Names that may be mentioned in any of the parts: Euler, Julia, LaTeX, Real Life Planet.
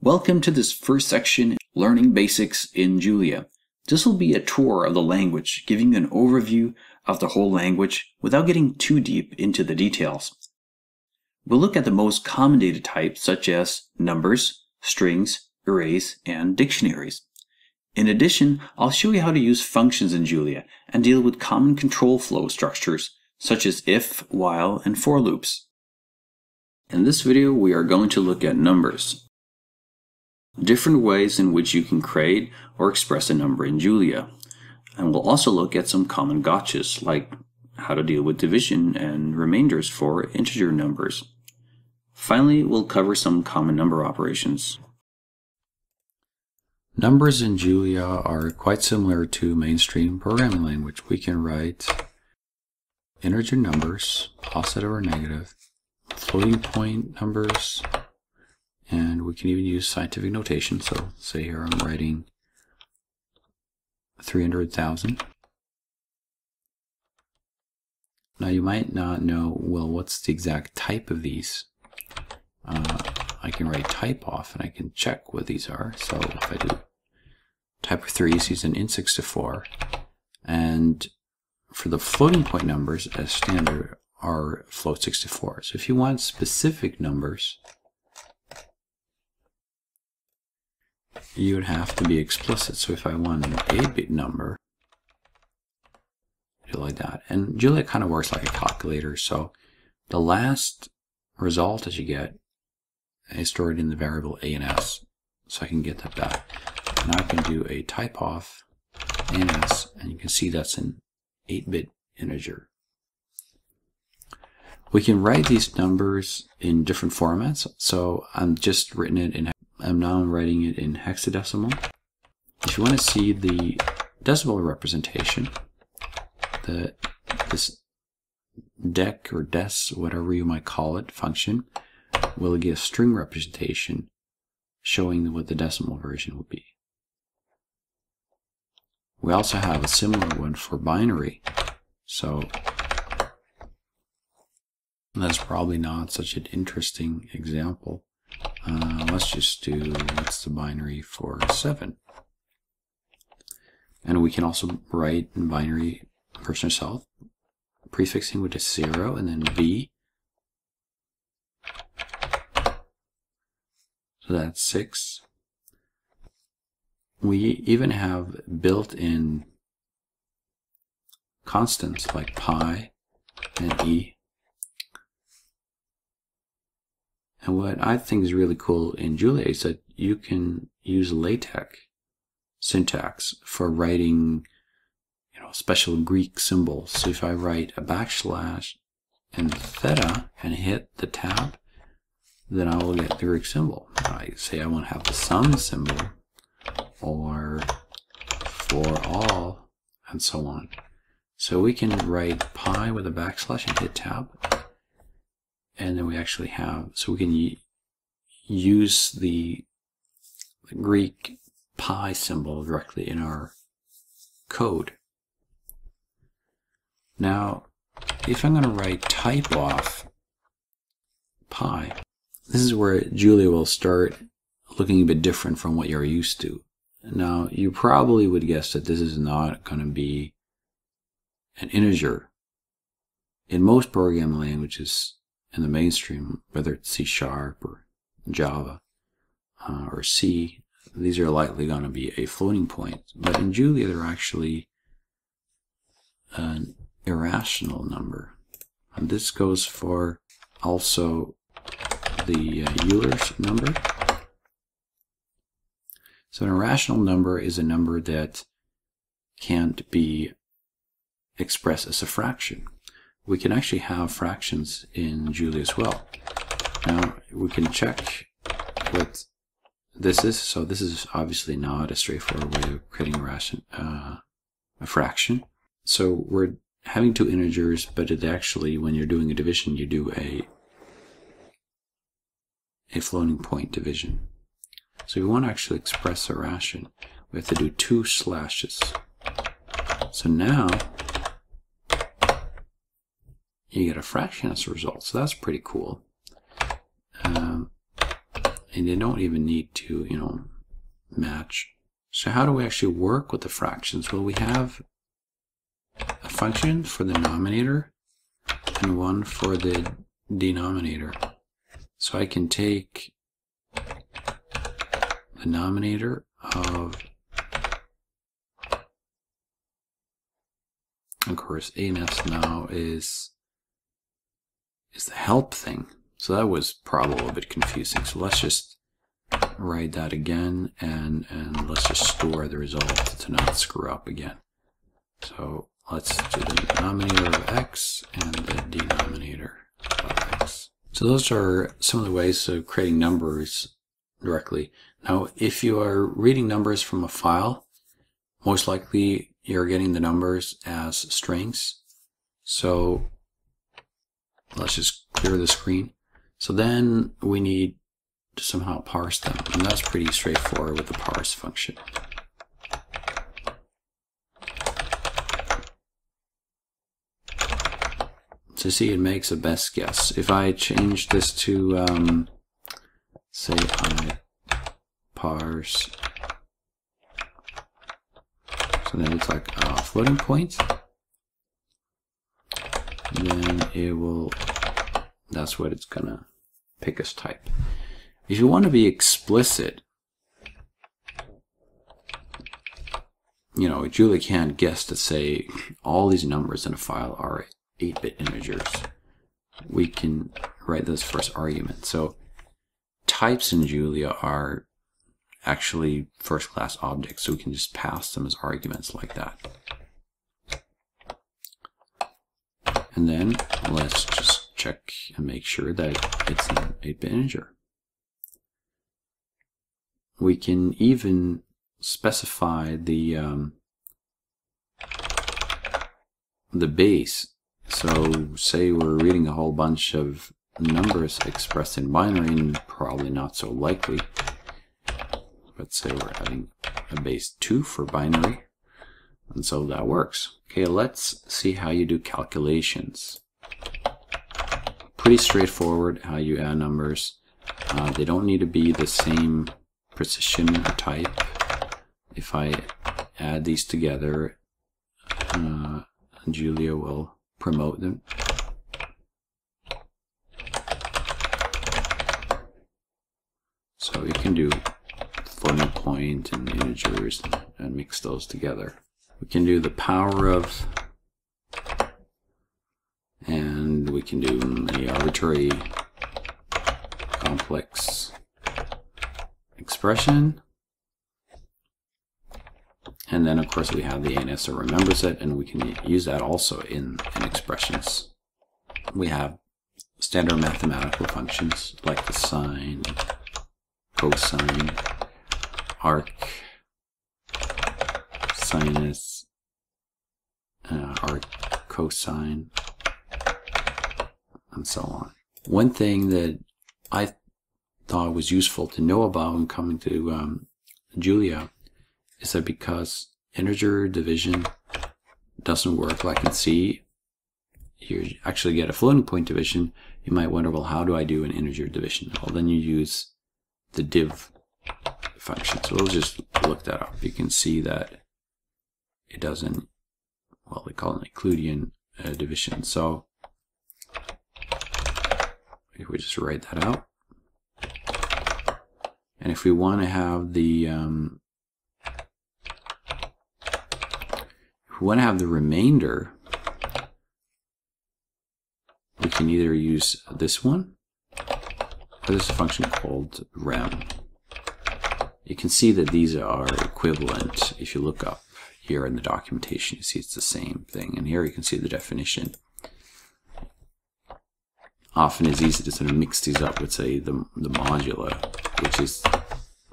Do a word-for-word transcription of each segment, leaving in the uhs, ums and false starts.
Welcome to this first section, Learning Basics in Julia. This will be a tour of the language, giving you an overview of the whole language without getting too deep into the details. We'll look at the most common data types such as numbers, strings, arrays, and dictionaries. In addition, I'll show you how to use functions in Julia and deal with common control flow structures such as if, while, and for loops. In this video, we are going to look at numbers. Different ways in which you can create or express a number in Julia. And we'll also look at some common gotchas, like how to deal with division and remainders for integer numbers. Finally, we'll cover some common number operations. Numbers in Julia are quite similar to mainstream programming language. We can write integer numbers, positive or negative, floating point numbers, and we can even use scientific notation. So say here I'm writing three hundred thousand. Now you might not know, well, what's the exact type of these? Uh, I can write type off and I can check what these are. So if I do type of three, he's an int six to four. And for the floating point numbers as standard are float six to four. So if you want specific numbers, you would have to be explicit. So if I want an eight bit number, do like that. And Julia kind of works like a calculator. So the last result that you get is stored in the variable a and s. So I can get that back. Now I can do a type off a and s, and you can see that's an eight bit integer. We can write these numbers in different formats. So I'm just written it in I'm now writing it in hexadecimal. If you want to see the decimal representation, the this dec or des, whatever you might call it, function will get a string representation showing what the decimal version would be. We also have a similar one for binary, so that's probably not such an interesting example. Uh, let's just do what's the binary for seven. And we can also write in binary person or self, prefixing with a zero and then b. So that's six. We even have built-in constants like pi and e. And what I think is really cool in Julia is that you can use LaTeX syntax for writing, you know, special Greek symbols. So if I write a backslash and theta and hit the tab, then I will get the Greek symbol. I say I want to have the sum symbol or for all and so on. So we can write pi with a backslash and hit tab. And then we actually have, so we can use the, the Greek pi symbol directly in our code. Now, if I'm going to write type off pi, this is where Julia will start looking a bit different from what you're used to. Now, you probably would guess that this is not going to be an integer. In most programming languages, in the mainstream, whether it's C Sharp or Java uh, or C, these are likely going to be a floating point. But in Julia, they're actually an irrational number. And this goes for also the uh, Euler's number. So an irrational number is a number that can't be expressed as a fraction. We can actually have fractions in Julia as well. Now we can check what this is. So this is obviously not a straightforward way of creating a, ration, uh, a fraction. So we're having two integers, but it actually, when you're doing a division, you do a, a floating point division. So if we want to actually express a ration, we have to do two slashes. So now, you get a fraction as a result, so that's pretty cool. Um, and they don't even need to, you know, match. So how do we actually work with the fractions? Well, we have a function for the numerator and one for the denominator. So I can take the denominator of, of course, A N S now is, is the help thing. So that was probably a bit confusing. So let's just write that again, and, and let's just store the result to not screw up again. So let's do the denominator of x and the denominator of x. So those are some of the ways of creating numbers directly. Now, if you are reading numbers from a file, most likely you're getting the numbers as strings. So let's just clear the screen. So then we need to somehow parse them, and that's pretty straightforward with the parse function. So see, it makes a best guess. If I change this to, um, say I parse, so then it's like a floating point, then it will, that's what it's gonna pick as type. If you want to be explicit, you know, Julia can't guess to say all these numbers in a file are eight bit integers. We can write this first argument. So types in Julia are actually first class objects, so we can just pass them as arguments like that. And then let's just check and make sure that it's an eight bit integer. We can even specify the um, the base. So say we're reading a whole bunch of numbers expressed in binary, and probably not so likely, but say we're adding a base two for binary, and so that works. Okay, let's see how you do calculations. Pretty straightforward how you add numbers. Uh, they don't need to be the same precision or type. If I add these together, uh, Julia will promote them. So you can do floating point and integers and mix those together. We can do the power of, and we can do the arbitrary complex expression, and then of course we have the A N S that remembers it, and we can use that also in, in expressions. We have standard mathematical functions like the sine, cosine, arc, sinus, uh, arc, cosine, and so on. One thing that I thought was useful to know about when coming to um, Julia is that because integer division doesn't work like in C, you actually get a floating point division, you might wonder, well, how do I do an integer division? Well, then you use the div function. So we'll just look that up. You can see that it doesn't, well, they call it an Euclidean uh, division. So if we just write that out, and if we want to have the um, if we want to have the remainder, we can either use this one or this function called rem. You can see that these are equivalent. If you look up here in the documentation, you see it's the same thing, and here you can see the definition. Often it's easy to sort of mix these up with, say, the, the modula, which is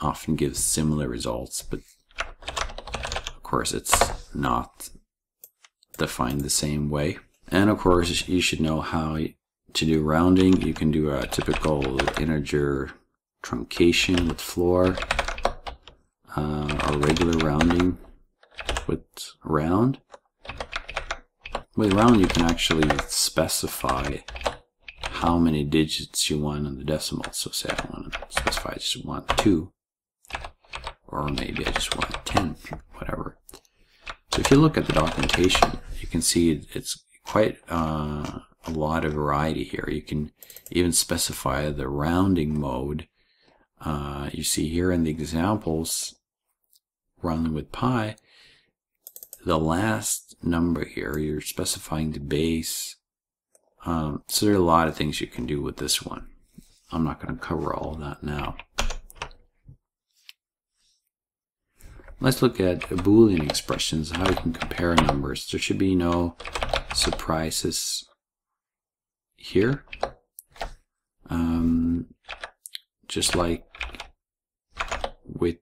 often gives similar results, but of course it's not defined the same way. And of course you should know how to do rounding. You can do a typical integer truncation with floor, uh, or regular rounding with round. With round you can actually specify how many digits you want on the decimal. So say I want to specify I just want two, or maybe I just want ten, whatever. So if you look at the documentation, you can see it's quite uh, a lot of variety here. You can even specify the rounding mode. Uh, you see here in the examples, rounding with pi, the last number here, you're specifying the base. Um, so there are a lot of things you can do with this one. I'm not going to cover all of that now. Let's look at Boolean expressions, how you can compare numbers. There should be no surprises here. Um, just like with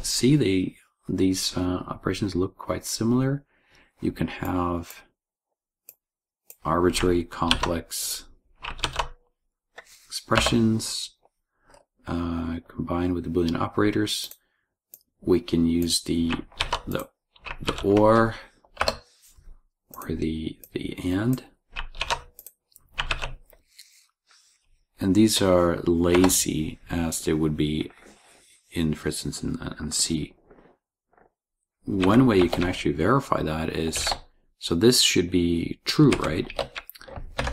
C, they, these uh, operations look quite similar. You can have arbitrary complex expressions uh, combined with the Boolean operators. We can use the the, the or or the the and, and these are lazy as they would be in, for instance, in, in C. One way you can actually verify that is, so this should be true, right?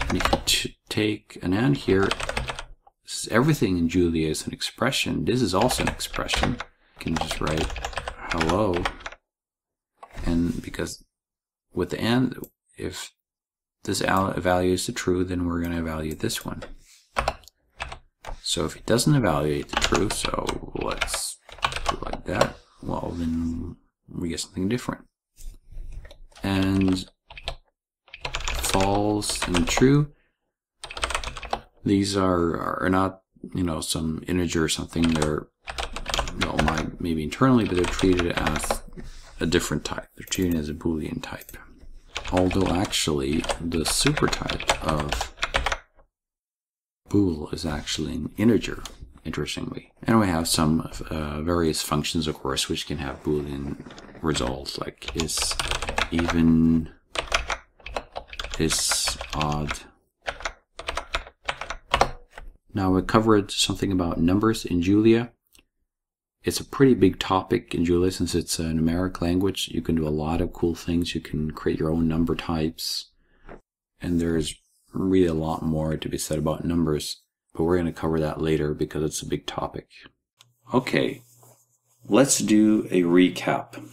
And if you take an and here, this is everything in Julia is an expression. This is also an expression. You can just write hello, and because with the and, if this value is the true, then we're going to evaluate this one. So if it doesn't evaluate the true, so let's do like that, well then we get something different. And false and true, these are are not, you know, some integer or something. They're well, maybe internally, but they're treated as a different type. They're treated as a Boolean type. Although actually, the supertype of bool is actually an integer, interestingly. And we have some uh, various functions, of course, which can have Boolean results, like is even, is odd. Now we covered something about numbers in Julia. It's a pretty big topic in Julia since it's a numeric language. You can do a lot of cool things. You can create your own number types. And there's really a lot more to be said about numbers. But we're going to cover that later because it's a big topic. Okay, let's do a recap.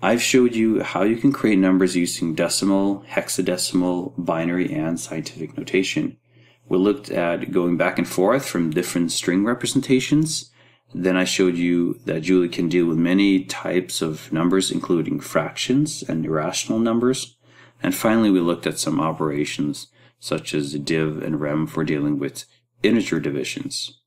I've showed you how you can create numbers using decimal, hexadecimal, binary, and scientific notation. We looked at going back and forth from different string representations. Then I showed you that Julia can deal with many types of numbers, including fractions and irrational numbers. And finally, we looked at some operations such as div and rem for dealing with integer divisions.